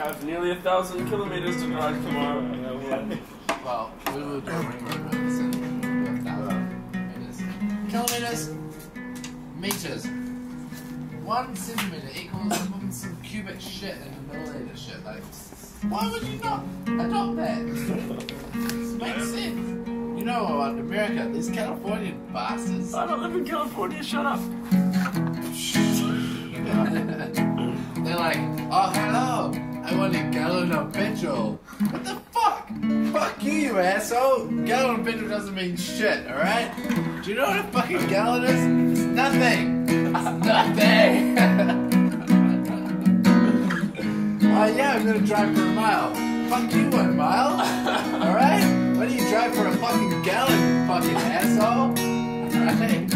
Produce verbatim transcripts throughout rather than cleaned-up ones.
have nearly a thousand kilometers to drive tomorrow. Well, we will do a ring road, but it's in a thousand meters. Kilometers, meters. One centimeter equals some cubic shit in a milliliter shit. Like, why would you not adopt that? It makes sense. You know what, in America, these Californian bastards. I don't live in California, shut up. They're like, oh hello, I want a gallon of petrol. What the fuck? Fuck you, you asshole. Gallon of petrol doesn't mean shit, alright? Do you know what a fucking gallon is? It's nothing. It's nothing. Oh yeah, I'm gonna drive for a mile. Fuck you, one mile. Alright? Why do you drive for a fucking gallon, fucking asshole? Alright?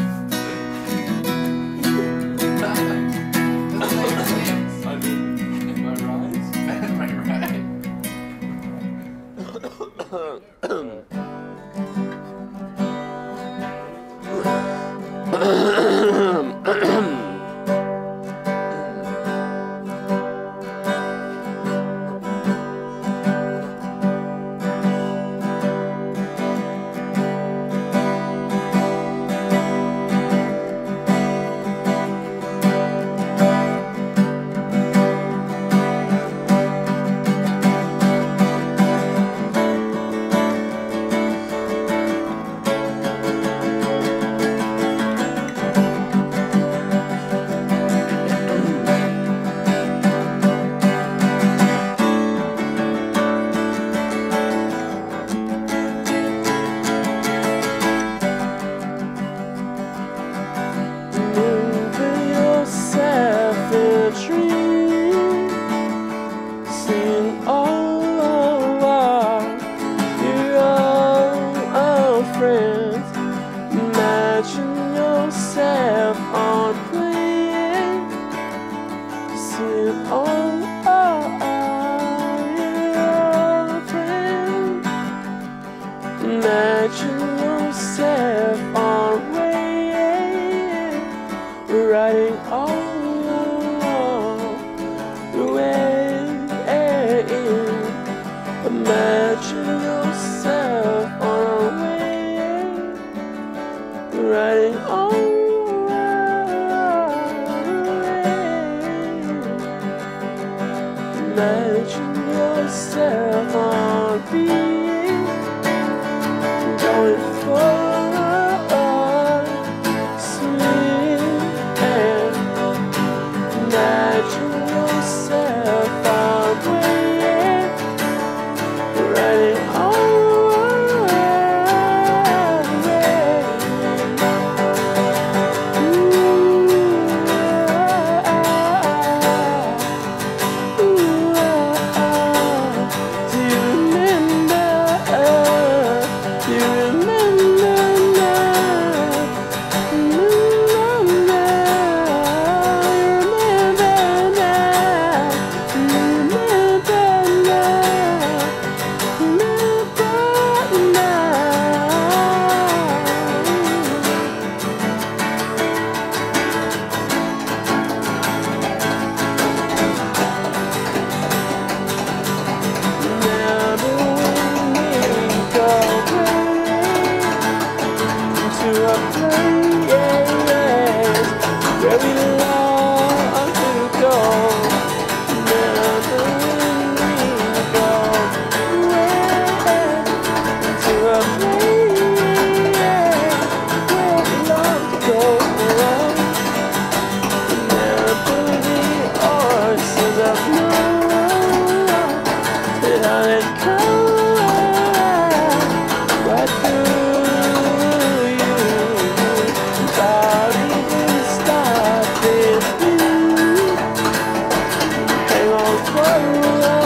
Whoa, whoa.